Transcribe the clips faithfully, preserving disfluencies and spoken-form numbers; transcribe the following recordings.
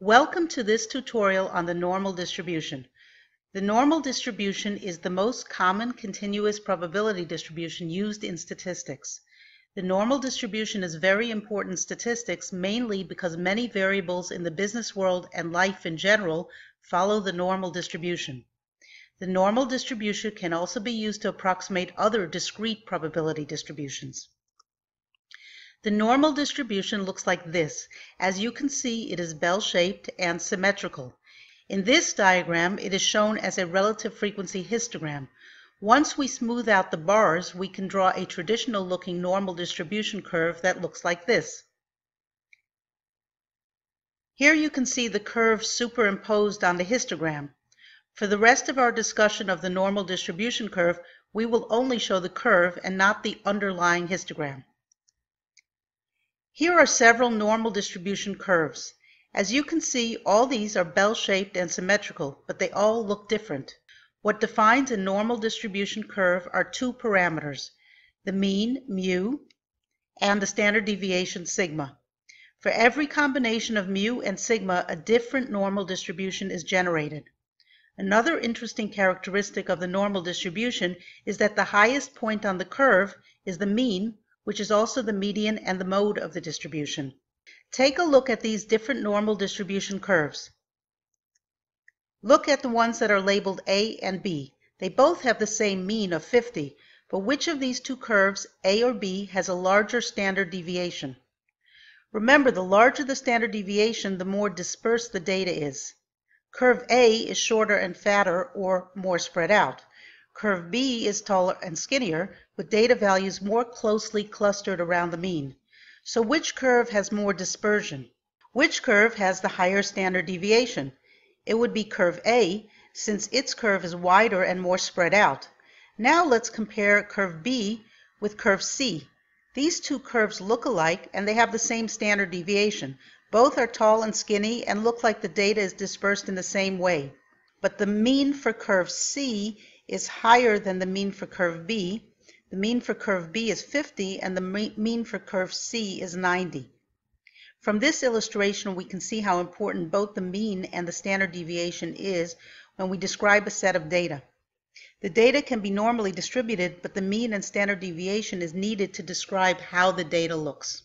Welcome to this tutorial on the normal distribution. The normal distribution is the most common continuous probability distribution used in statistics. The normal distribution is very important in statistics mainly because many variables in the business world and life in general follow the normal distribution. The normal distribution can also be used to approximate other discrete probability distributions. The normal distribution looks like this. As you can see, it is bell-shaped and symmetrical. In this diagram, it is shown as a relative frequency histogram. Once we smooth out the bars, we can draw a traditional-looking normal distribution curve that looks like this. Here you can see the curve superimposed on the histogram. For the rest of our discussion of the normal distribution curve, we will only show the curve and not the underlying histogram. Here are several normal distribution curves. As you can see, all these are bell-shaped and symmetrical, but they all look different. What defines a normal distribution curve are two parameters, the mean, mu, and the standard deviation, sigma. For every combination of mu and sigma, a different normal distribution is generated. Another interesting characteristic of the normal distribution is that the highest point on the curve is the mean, which is also the median and the mode of the distribution. Take a look at these different normal distribution curves. Look at the ones that are labeled A and B. They both have the same mean of fifty, but which of these two curves, A or B, has a larger standard deviation? Remember, the larger the standard deviation, the more dispersed the data is. Curve A is shorter and fatter, or more spread out. Curve B is taller and skinnier, with data values more closely clustered around the mean. So which curve has more dispersion? Which curve has the higher standard deviation? It would be curve A, since its curve is wider and more spread out. Now let's compare curve B with curve C. These two curves look alike, and they have the same standard deviation. Both are tall and skinny and look like the data is dispersed in the same way. But the mean for curve C is higher than the mean for curve B. The mean for curve B is fifty and the mean for curve C is ninety. From this illustration, we can see how important both the mean and the standard deviation is when we describe a set of data. The data can be normally distributed, but the mean and standard deviation is needed to describe how the data looks.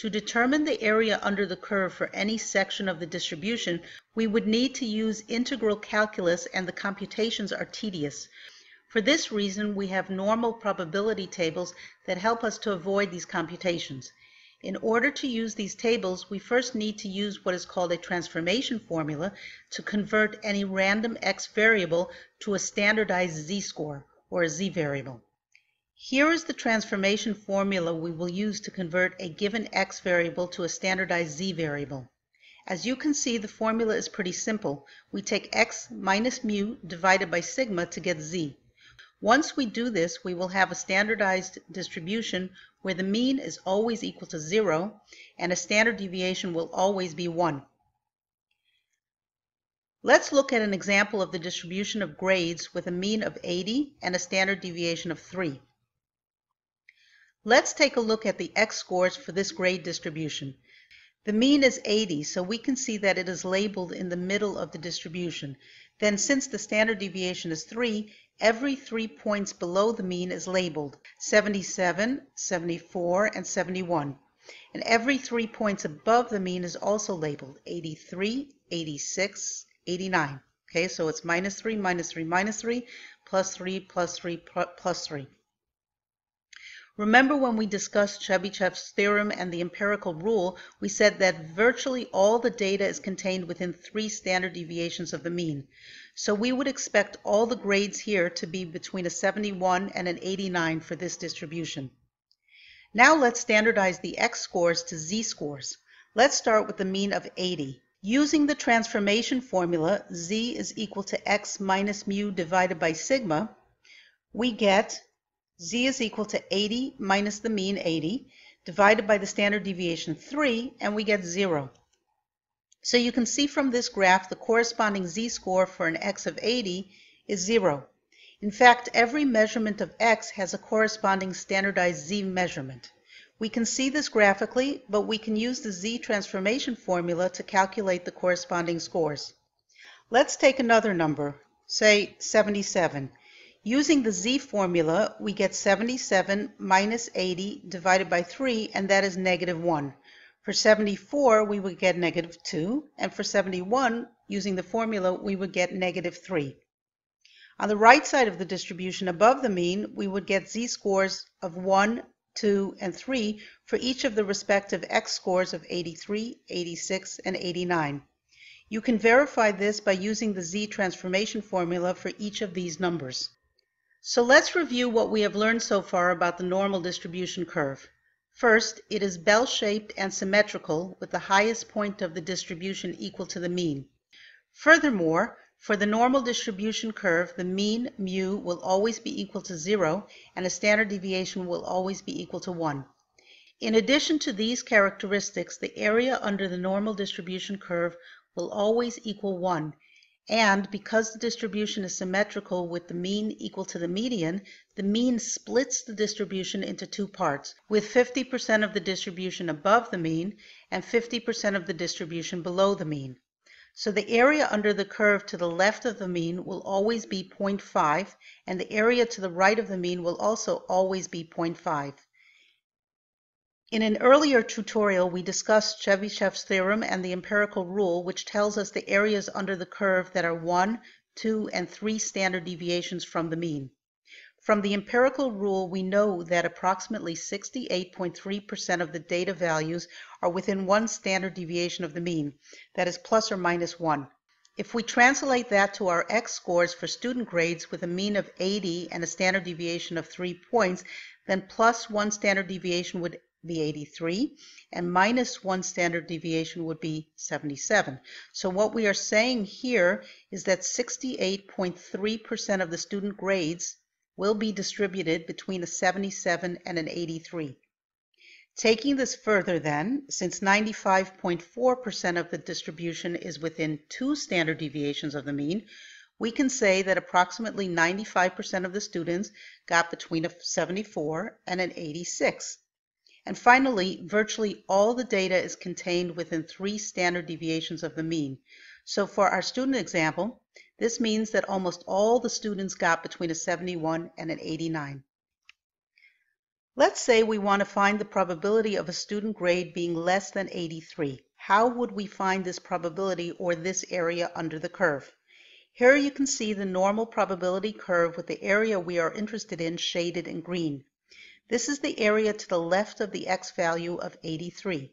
To determine the area under the curve for any section of the distribution, we would need to use integral calculus, and the computations are tedious. For this reason, we have normal probability tables that help us to avoid these computations. In order to use these tables, we first need to use what is called a transformation formula to convert any random x variable to a standardized z-score, or a z-variable. Here is the transformation formula we will use to convert a given x variable to a standardized z variable. As you can see, the formula is pretty simple. We take x minus mu divided by sigma to get z. Once we do this, we will have a standardized distribution where the mean is always equal to zero and a standard deviation will always be one. Let's look at an example of the distribution of grades with a mean of eighty and a standard deviation of three. Let's take a look at the x-scores for this grade distribution. The mean is eighty, so we can see that it is labeled in the middle of the distribution. Then, since the standard deviation is three, every three points below the mean is labeled seventy-seven, seventy-four, and seventy-one. And every three points above the mean is also labeled eighty-three, eighty-six, eighty-nine. Okay, so it's minus three, minus three, minus three, plus three, plus three, plus three. Remember when we discussed Chebyshev's theorem and the empirical rule, we said that virtually all the data is contained within three standard deviations of the mean. So we would expect all the grades here to be between a seventy-one and an eighty-nine for this distribution. Now let's standardize the x-scores to z-scores. Let's start with the mean of eighty. Using the transformation formula, z is equal to x minus mu divided by sigma, we get z is equal to eighty minus the mean eighty, divided by the standard deviation three, and we get zero. So you can see from this graph the corresponding z-score for an x of eighty is zero. In fact, every measurement of x has a corresponding standardized z measurement. We can see this graphically, but we can use the Z transformation formula to calculate the corresponding scores. Let's take another number, say seventy-seven. Using the Z formula, we get seventy-seven minus eighty divided by three, and that is negative one. For seventy-four, we would get negative two, and for seventy-one, using the formula, we would get negative three. On the right side of the distribution above the mean, we would get z-scores of one, two, and three for each of the respective x-scores of eighty-three, eighty-six, and eighty-nine. You can verify this by using the Z transformation formula for each of these numbers. So let's review what we have learned so far about the normal distribution curve. First, it is bell-shaped and symmetrical, with the highest point of the distribution equal to the mean. Furthermore, for the normal distribution curve, the mean, mu, will always be equal to zero, and a standard deviation will always be equal to one. In addition to these characteristics, the area under the normal distribution curve will always equal one, and because the distribution is symmetrical with the mean equal to the median, the mean splits the distribution into two parts, with fifty percent of the distribution above the mean and fifty percent of the distribution below the mean. So the area under the curve to the left of the mean will always be zero point five, and the area to the right of the mean will also always be zero point five. In an earlier tutorial, we discussed Chebyshev's theorem and the empirical rule, which tells us the areas under the curve that are one, two, and three standard deviations from the mean. From the empirical rule, we know that approximately sixty-eight point three percent of the data values are within one standard deviation of the mean, that is plus or minus one. If we translate that to our x-scores for student grades with a mean of eighty and a standard deviation of three points, then plus one standard deviation would be eighty-three, and minus one standard deviation would be seventy-seven. So what we are saying here is that sixty-eight point three percent of the student grades will be distributed between a seventy-seven and an eighty-three. Taking this further then, since ninety-five point four percent of the distribution is within two standard deviations of the mean, we can say that approximately ninety-five percent of the students got between a seventy-four and an eighty-six. And finally, virtually all the data is contained within three standard deviations of the mean. So for our student example, this means that almost all the students got between a seventy-one and an eighty-nine. Let's say we want to find the probability of a student grade being less than eighty-three. How would we find this probability, or this area under the curve? Here you can see the normal probability curve with the area we are interested in shaded in green. This is the area to the left of the x value of eighty-three.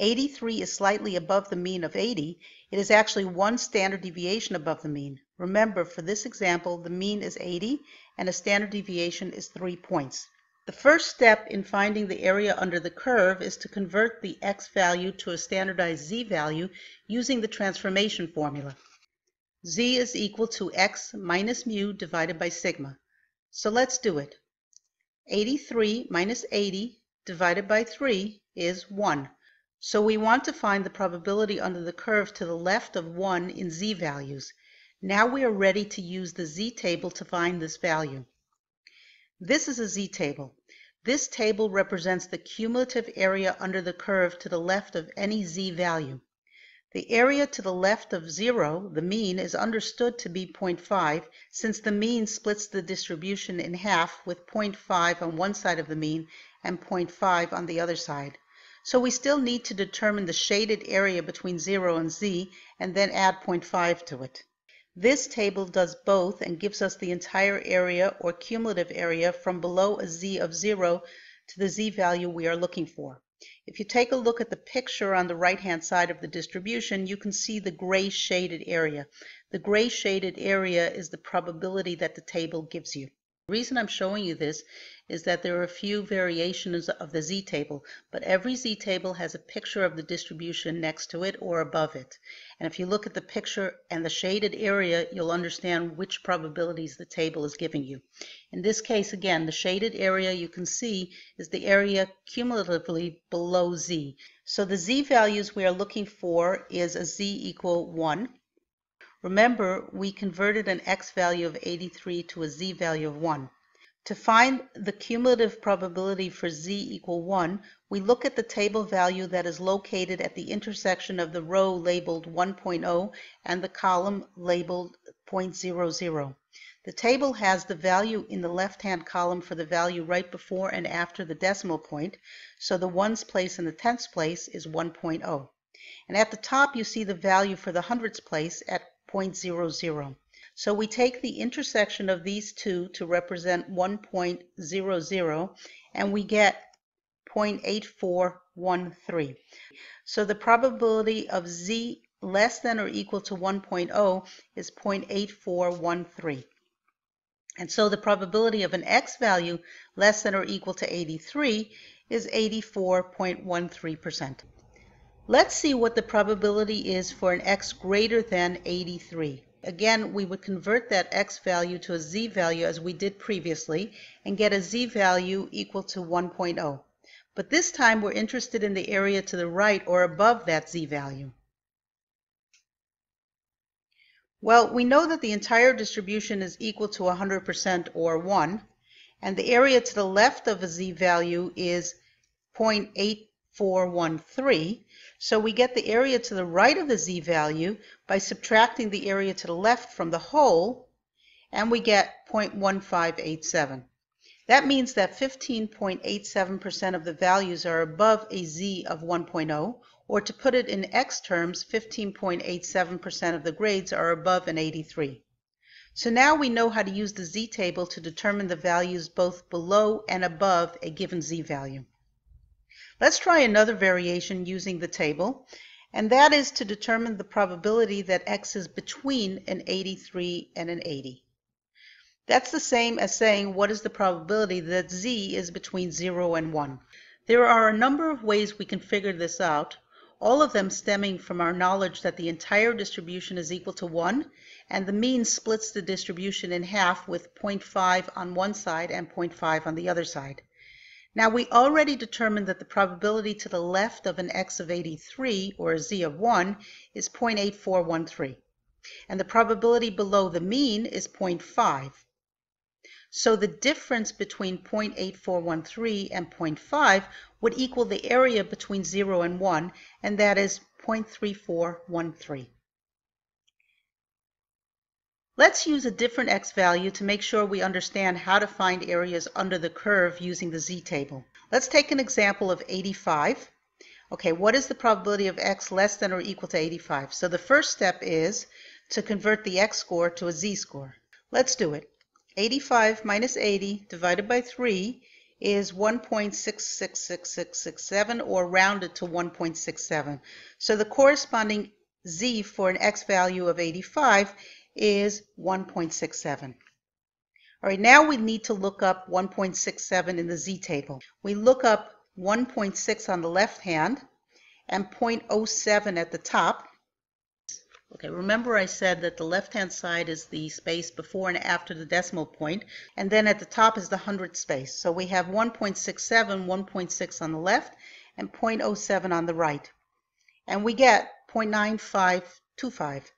eighty-three is slightly above the mean of eighty. It is actually one standard deviation above the mean. Remember, for this example, the mean is eighty and a standard deviation is three points. The first step in finding the area under the curve is to convert the x value to a standardized z value using the transformation formula. Z is equal to x minus mu divided by sigma. So let's do it. eighty-three minus eighty divided by three is one. So we want to find the probability under the curve to the left of one in z values. Now we are ready to use the z table to find this value. This is a z table. This table represents the cumulative area under the curve to the left of any z value. The area to the left of zero, the mean, is understood to be zero point five, since the mean splits the distribution in half, with zero point five on one side of the mean and zero point five on the other side. So we still need to determine the shaded area between zero and z, and then add zero point five to it. This table does both and gives us the entire area, or cumulative area, from below a z of zero to the z value we are looking for. If you take a look at the picture on the right-hand side of the distribution, you can see the gray shaded area. The gray shaded area is the probability that the table gives you. The reason I'm showing you this is that there are a few variations of the z-table, but every z-table has a picture of the distribution next to it or above it. And if you look at the picture and the shaded area, you'll understand which probabilities the table is giving you. In this case, again, the shaded area you can see is the area cumulatively below z. So the z values we are looking for is a z equal one. Remember, we converted an x value of eighty-three to a z value of one. To find the cumulative probability for z equal one, we look at the table value that is located at the intersection of the row labeled one point zero and the column labeled zero point zero zero. The table has the value in the left-hand column for the value right before and after the decimal point, so the ones place in the tenths place is one point zero. And at the top you see the value for the hundredths place at zero point zero zero. So we take the intersection of these two to represent one point zero zero, and we get zero point eight four one three. So the probability of z less than or equal to one point zero is zero point eight four one three. And so the probability of an x value less than or equal to eighty-three is eighty-four point one three percent. Let's see what the probability is for an x greater than eighty-three. Again, we would convert that x value to a z value as we did previously and get a z value equal to one point zero. But this time we're interested in the area to the right or above that z value. Well, we know that the entire distribution is equal to one hundred percent or one, and the area to the left of a z value is zero point eight four one three, so we get the area to the right of the z value by subtracting the area to the left from the whole, and we get zero point one five eight seven. That means that fifteen point eight seven percent of the values are above a z of one point zero, or to put it in x terms, fifteen point eight seven percent of the grades are above an eighty-three. So now we know how to use the z table to determine the values both below and above a given z value. Let's try another variation using the table, and that is to determine the probability that x is between an eighty-three and an eighty. That's the same as saying what is the probability that z is between zero and one. There are a number of ways we can figure this out, all of them stemming from our knowledge that the entire distribution is equal to one, and the mean splits the distribution in half with zero point five on one side and zero point five on the other side. Now, we already determined that the probability to the left of an x of eighty-three, or a z of one, is zero point eight four one three. And the probability below the mean is zero point five. So the difference between zero point eight four one three and zero point five would equal the area between zero and one, and that is zero point three four one three. Let's use a different x value to make sure we understand how to find areas under the curve using the z table. Let's take an example of eighty-five. Okay, what is the probability of x less than or equal to eighty-five? So the first step is to convert the x score to a z score. Let's do it. eighty-five minus eighty divided by three is one point six six six six six seven, or rounded to one point six seven. So the corresponding z for an x value of eighty-five is one point six seven. All right, now we need to look up one point six seven in the z table. We look up one point six on the left hand and zero point zero seven at the top. Okay, remember I said that the left-hand side is the space before and after the decimal point, and then at the top is the hundredth space. So we have one point six seven, one point six on the left, and zero point zero seven on the right. And we get zero point nine five two five.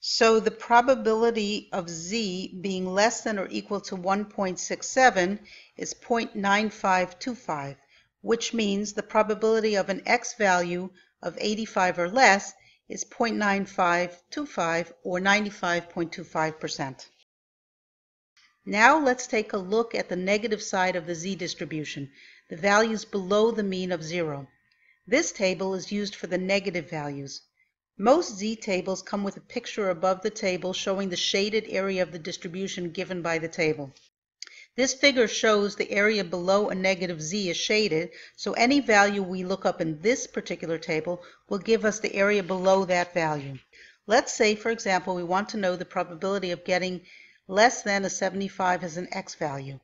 So the probability of z being less than or equal to one point six seven is zero point nine five two five, which means the probability of an x value of eighty-five or less is zero point nine five two five, or ninety-five point two five percent. Now let's take a look at the negative side of the z distribution, the values below the mean of zero. This table is used for the negative values. Most z tables come with a picture above the table showing the shaded area of the distribution given by the table. This figure shows the area below a negative z is shaded, so any value we look up in this particular table will give us the area below that value. Let's say, for example, we want to know the probability of getting less than a seventy-five as an x value.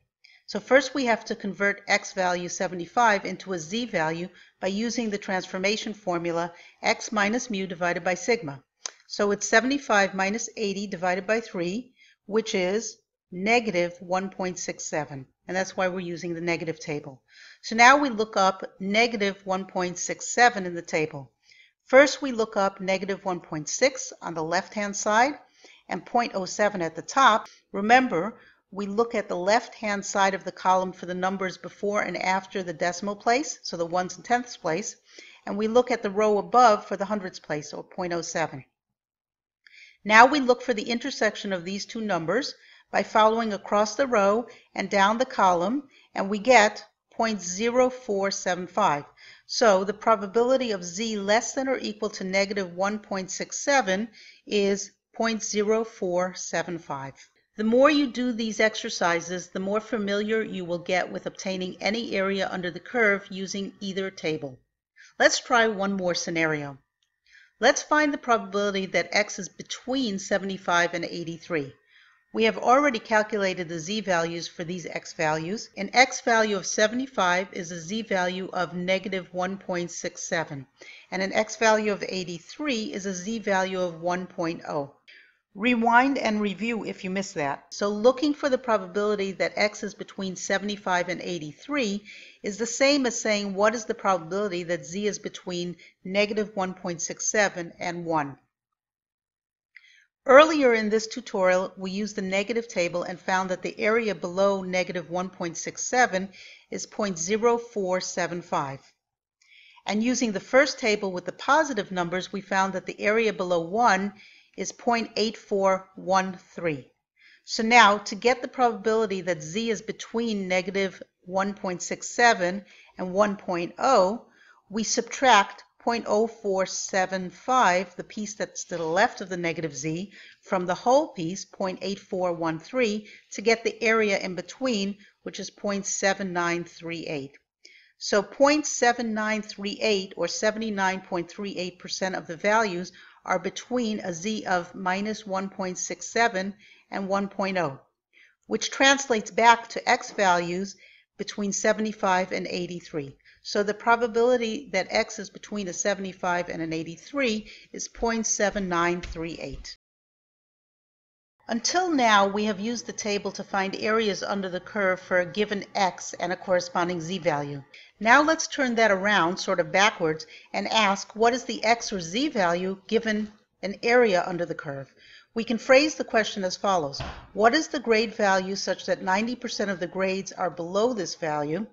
So first we have to convert x value seventy-five into a z value by using the transformation formula x minus mu divided by sigma. So it's seventy-five minus eighty divided by three, which is negative one point six seven, and that's why we're using the negative table. So now we look up negative one point six seven in the table. First we look up negative one point six on the left-hand side and zero point zero seven at the top. Remember, we look at the left-hand side of the column for the numbers before and after the decimal place, so the ones and tenths place, and we look at the row above for the hundredths place, or zero point zero seven. Now we look for the intersection of these two numbers by following across the row and down the column, and we get zero point zero four seven five. So the probability of z less than or equal to negative one point six seven is zero point zero four seven five. The more you do these exercises, the more familiar you will get with obtaining any area under the curve using either table. Let's try one more scenario. Let's find the probability that x is between seventy-five and eighty-three. We have already calculated the z values for these x values. An x value of seventy-five is a z value of negative one point six seven, and an x value of eighty-three is a z value of one point zero. Rewind and review if you missed that. So looking for the probability that x is between seventy-five and eighty-three is the same as saying what is the probability that z is between negative one point six seven and one. Earlier in this tutorial, we used the negative table and found that the area below negative one point six seven is zero point zero four seven five. And using the first table with the positive numbers, we found that the area below one is zero point eight four one three. So now, to get the probability that z is between negative one point six seven and one point zero, we subtract zero point zero four seven five, the piece that's to the left of the negative z, from the whole piece, zero point eight four one three, to get the area in between, which is zero point seven nine three eight. So zero point seven nine three eight, or seventy-nine point three eight percent of the values, are between a z of minus one point six seven and one point zero, which translates back to x values between seventy-five and eighty-three. So the probability that x is between a seventy-five and an eighty-three is zero point seven nine three eight. Until now, we have used the table to find areas under the curve for a given x and a corresponding z value. Now let's turn that around, sort of backwards, and ask what is the x or z value given an area under the curve. We can phrase the question as follows. What is the grade value such that ninety percent of the grades are below this value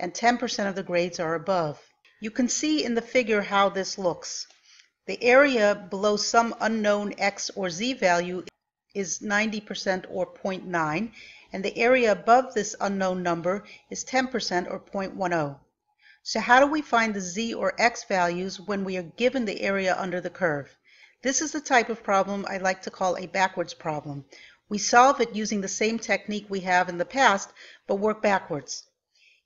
and ten percent of the grades are above? You can see in the figure how this looks. The area below some unknown x or z value is ninety percent or zero point nine, and the area above this unknown number is ten percent or zero point one zero. So how do we find the z or x values when we are given the area under the curve? This is the type of problem I like to call a backwards problem. We solve it using the same technique we have in the past, but work backwards.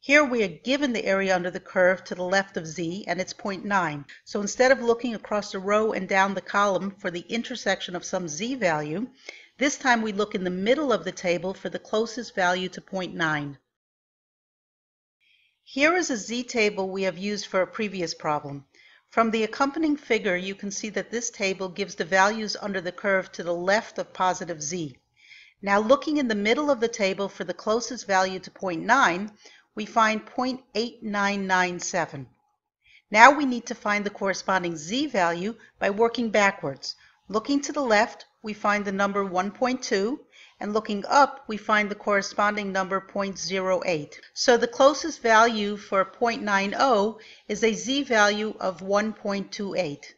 Here we are given the area under the curve to the left of z, and it's zero point nine. So instead of looking across the row and down the column for the intersection of some z value, this time we look in the middle of the table for the closest value to zero point nine. Here is a z table we have used for a previous problem. From the accompanying figure, you can see that this table gives the values under the curve to the left of positive z. Now looking in the middle of the table for the closest value to zero point nine, we find zero point eight nine nine seven. Now we need to find the corresponding z value by working backwards. Looking to the left, we find the number one point two, and looking up, we find the corresponding number zero point zero eight. So the closest value for zero point nine zero is a z value of one point two eight.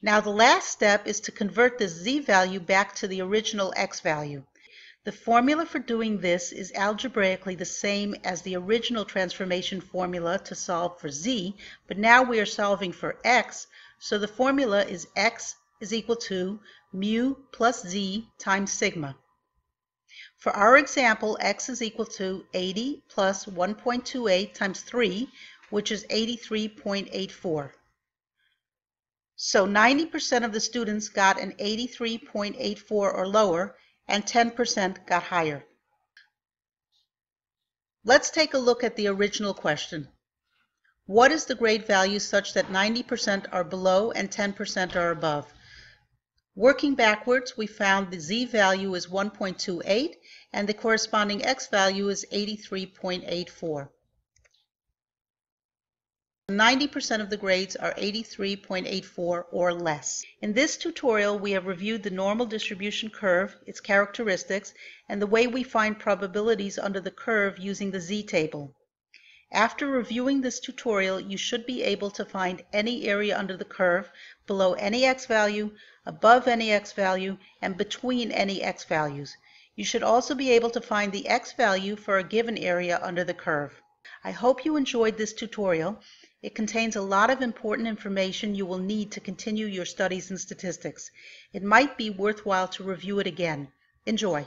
Now the last step is to convert this z value back to the original x value. The formula for doing this is algebraically the same as the original transformation formula to solve for z, but now we are solving for x, so the formula is x is equal to mu plus z times sigma. For our example, x is equal to eighty plus one point two eight times three, which is eighty-three point eight four. So ninety percent of the students got an eighty-three point eight four or lower, and ten percent got higher. Let's take a look at the original question. What is the grade value such that ninety percent are below and ten percent are above? Working backwards, we found the z value is one point two eight and the corresponding x value is eighty-three point eight four. ninety percent of the grades are eighty-three point eight four or less. In this tutorial, we have reviewed the normal distribution curve, its characteristics, and the way we find probabilities under the curve using the z-table. After reviewing this tutorial, you should be able to find any area under the curve below any x value, above any x value, and between any x values. You should also be able to find the x value for a given area under the curve. I hope you enjoyed this tutorial. It contains a lot of important information you will need to continue your studies in statistics. It might be worthwhile to review it again. Enjoy!